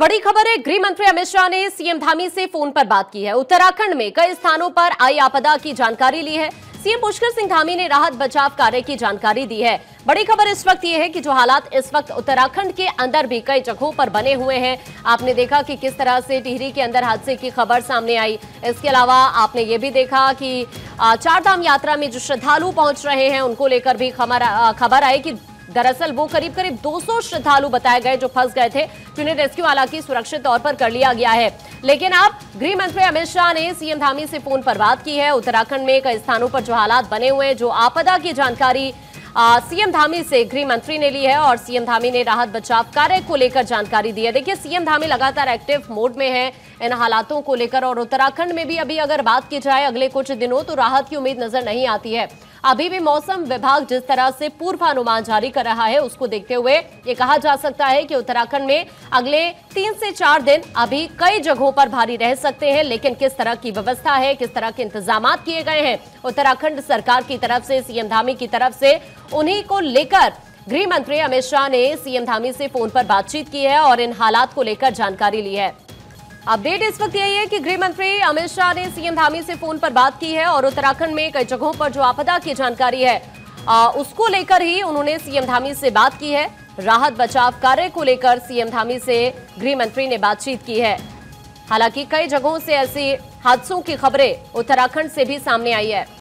बड़ी खबर है, गृह मंत्री अमित शाह ने सीएम धामी से फोन पर बात की है। उत्तराखंड में कई स्थानों पर आई आपदा की जानकारी ली है। सीएम पुष्कर सिंह धामी ने राहत बचाव कार्य की जानकारी दी है। बड़ी खबर इस वक्त ये है कि जो हालात इस वक्त उत्तराखंड के अंदर भी कई जगहों पर बने हुए हैं, आपने देखा कि किस तरह से टिहरी के अंदर हादसे की खबर सामने आई। इसके अलावा आपने ये भी देखा कि चारधाम यात्रा में जो श्रद्धालु पहुंच रहे हैं उनको लेकर भी खबर आई कि दरअसल वो करीब करीब 200 श्रद्धालु बताए गए जो फंस गए थे, जिन्हें रेस्क्यू हालांकि सुरक्षित तौर पर कर लिया गया है। लेकिन अब गृह मंत्री अमित शाह ने सीएम धामी से फोन पर बात की है। उत्तराखंड में कई स्थानों पर जो हालात बने हुए हैं, जो आपदा की जानकारी सीएम धामी से गृह मंत्री ने ली है और सीएम धामी ने राहत बचाव कार्य को लेकर जानकारी दी है। देखिए, सीएम धामी लगातार एक्टिव मोड में है इन हालातों को लेकर, और उत्तराखंड में भी अभी अगर बात की जाए अगले कुछ दिनों तो राहत की उम्मीद नजर नहीं आती है। अभी भी मौसम विभाग जिस तरह से पूर्वानुमान जारी कर रहा है उसको देखते हुए ये कहा जा सकता है कि उत्तराखंड में अगले 3 से 4 दिन अभी कई जगहों पर भारी रह सकते हैं। लेकिन किस तरह की व्यवस्था है, किस तरह के इंतजाम किए गए हैं उत्तराखंड सरकार की तरफ से, सीएम धामी की तरफ से, उन्हीं को लेकर गृह मंत्री अमित शाह ने सीएम धामी से फोन पर बातचीत की है और इन हालात को लेकर जानकारी ली है। अपडेट इस वक्त यही है कि गृह मंत्री अमित शाह ने सीएम धामी से फोन पर बात की है और उत्तराखंड में कई जगहों पर जो आपदा की जानकारी है उसको लेकर ही उन्होंने सीएम धामी से बात की है। राहत बचाव कार्य को लेकर सीएम धामी से गृह मंत्री ने बातचीत की है। हालांकि कई जगहों से ऐसी हादसों की खबरें उत्तराखंड से भी सामने आई है।